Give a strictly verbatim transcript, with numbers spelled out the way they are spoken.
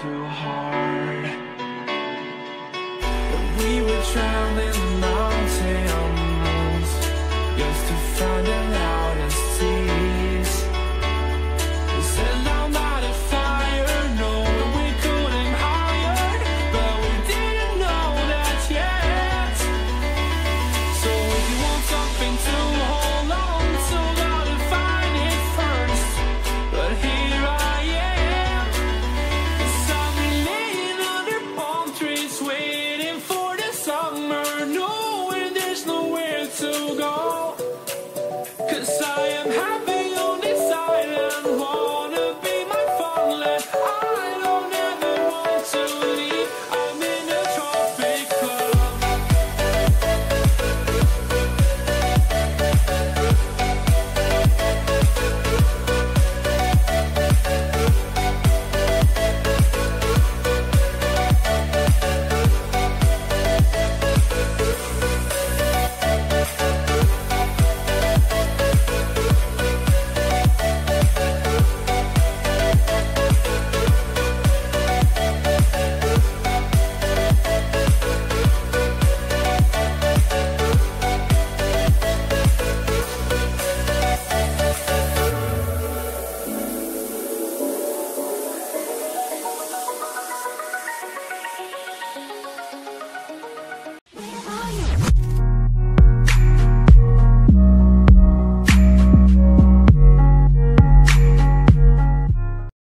through hard, but we were traveling.